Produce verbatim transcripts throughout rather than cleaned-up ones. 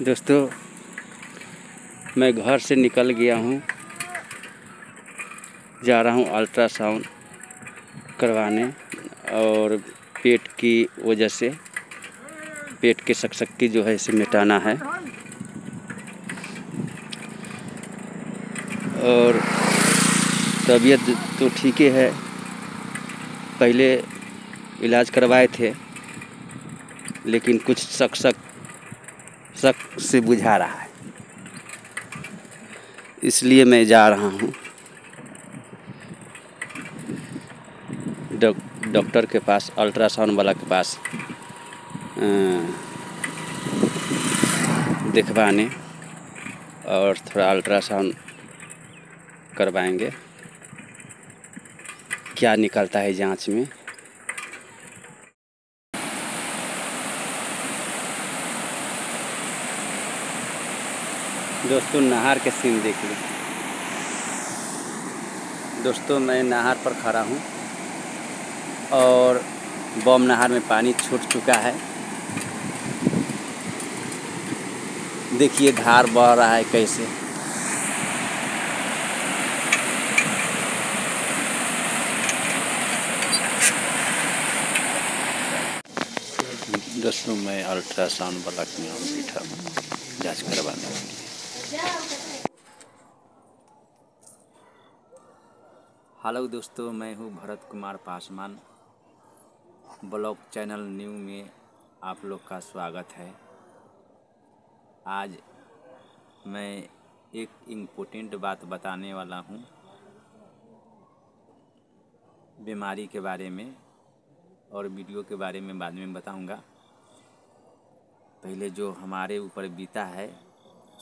दोस्तों मैं घर से निकल गया हूँ, जा रहा हूँ अल्ट्रासाउंड करवाने और पेट की वजह से पेट के सकसक्ति जो है इसे मिटाना है। और तबीयत तो ठीक ही है, पहले इलाज करवाए थे लेकिन कुछ शक शक शक से बुझा रहा है, इसलिए मैं जा रहा हूँ डॉक्टर के पास, अल्ट्रासाउंड वाला के पास दिखवाने, और थोड़ा अल्ट्रासाउंड करवाएंगे, क्या निकलता है जांच में। दोस्तों नहर के सीन देख लो। दोस्तों मैं नहर पर खड़ा हूँ और बम नहर में पानी छूट चुका है। देखिए धार बह रहा है कैसे। दोस्तों मैं अल्ट्रासाउंड वाला के यहाँ बैठा हूँ जाँच करवाने के लिए। हेलो दोस्तों, मैं हूँ Bharat Kumar Paswan, blog channel new में आप लोग का स्वागत है। आज मैं एक इम्पोर्टेंट बात बताने वाला हूँ बीमारी के बारे में, और वीडियो के बारे में बाद में बताऊँगा। पहले जो हमारे ऊपर बीता है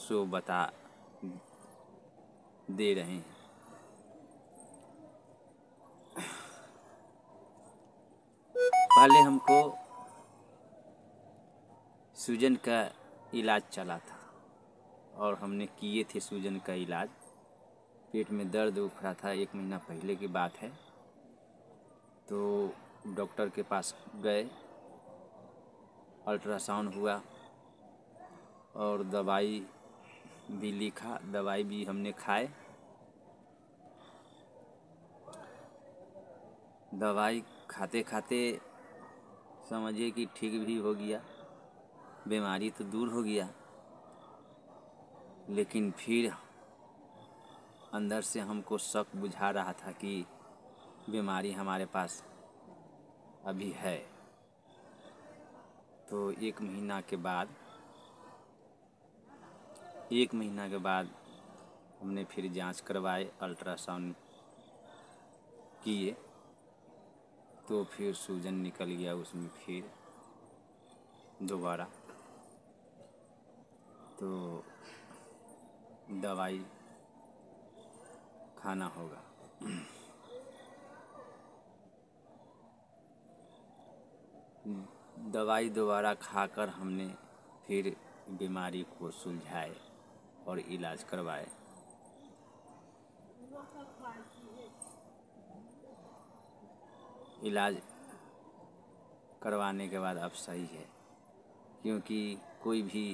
सो बता दे रहे हैं। पहले हमको सूजन का इलाज चला था और हमने किए थे सूजन का इलाज। पेट में दर्द उठ रहा था, एक महीना पहले की बात है। तो डॉक्टर के पास गए, अल्ट्रासाउंड हुआ और दवाई भी लिखा, दवाई भी हमने खाए। दवाई खाते खाते समझिए कि ठीक भी हो गया, बीमारी तो दूर हो गया, लेकिन फिर अंदर से हमको शक बुझा रहा था कि बीमारी हमारे पास अभी है। तो एक महीना के बाद एक महीना के बाद हमने फिर जांच करवाए, अल्ट्रासाउंड किए, तो फिर सूजन निकल गया उसमें फिर दोबारा। तो दवाई खाना होगा। दवाई दोबारा खाकर हमने फिर बीमारी को सुलझाए और इलाज करवाए। इलाज करवाने के बाद अब सही है, क्योंकि कोई भी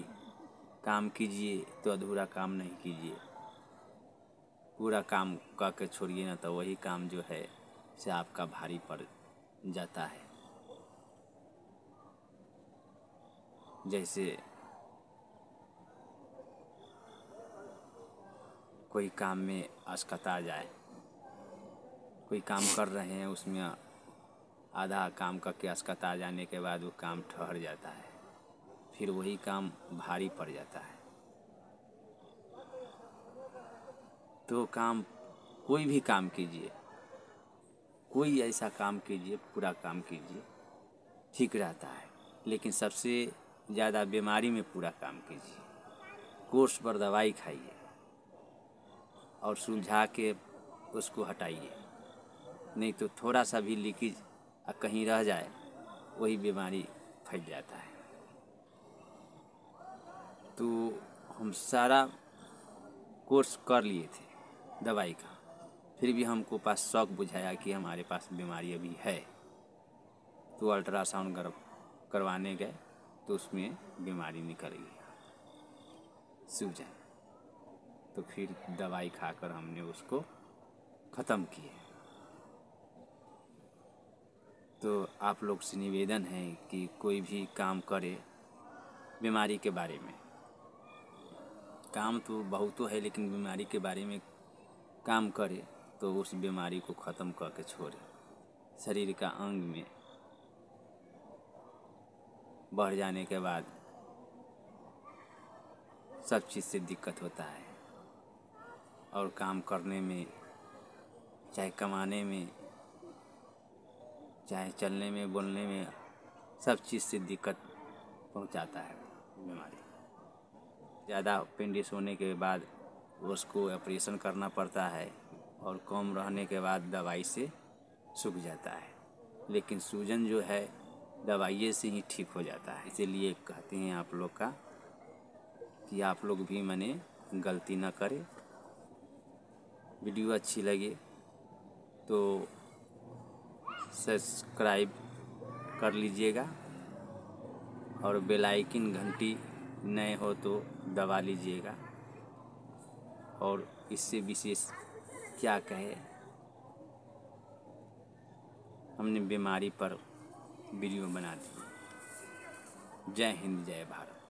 काम कीजिए तो अधूरा काम नहीं कीजिए, पूरा काम करके छोड़िए ना, तो वही काम जो है से आपका भारी पड़ जाता है। जैसे कोई काम में असकता जाए, कोई काम कर रहे हैं उसमें आधा काम करके असकता जाने के बाद वो काम ठहर जाता है, फिर वही काम भारी पड़ जाता है। तो काम कोई भी काम कीजिए, कोई ऐसा काम कीजिए, पूरा काम कीजिए, ठीक रहता है। लेकिन सबसे ज़्यादा बीमारी में पूरा काम कीजिए, कोर्स पर दवाई खाइए और सुलझा के उसको हटाइए, नहीं तो थोड़ा सा भी लीकेज कहीं रह जाए वही बीमारी फैल जाता है। तो हम सारा कोर्स कर लिए थे दवाई का, फिर भी हमको पास शौक बुझाया कि हमारे पास बीमारी अभी है। तो अल्ट्रासाउंड करवाने गए तो उसमें बीमारी निकल गई। सूझ जाए, तो फिर दवाई खाकर हमने उसको ख़त्म किया। तो आप लोग से निवेदन है कि कोई भी काम करे बीमारी के बारे में, काम तो बहुत तो है लेकिन बीमारी के बारे में काम करे तो उस बीमारी को ख़त्म करके छोड़े। शरीर का अंग में बढ़ जाने के बाद सब चीज़ से दिक्कत होता है, और काम करने में, चाहे कमाने में, चाहे चलने में, बोलने में, सब चीज़ से दिक्कत पहुंचाता है बीमारी। ज़्यादा अपेंडिक्स होने के बाद उसको ऑपरेशन करना पड़ता है, और कम रहने के बाद दवाई से सूख जाता है, लेकिन सूजन जो है दवाइये से ही ठीक हो जाता है। इसीलिए कहते हैं आप लोग का कि आप लोग भी मने गलती ना करें। वीडियो अच्छी लगे तो सब्सक्राइब कर लीजिएगा, और बेल आइकन घंटी नए हो तो दबा लीजिएगा। और इससे विशेष क्या कहे, हमने बीमारी पर वीडियो बना दी। जय हिंद, जय भारत।